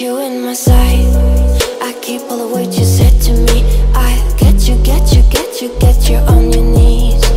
Need you in my sight. I keep all the words you said to me. I get you, get you, get you, get you on your knees.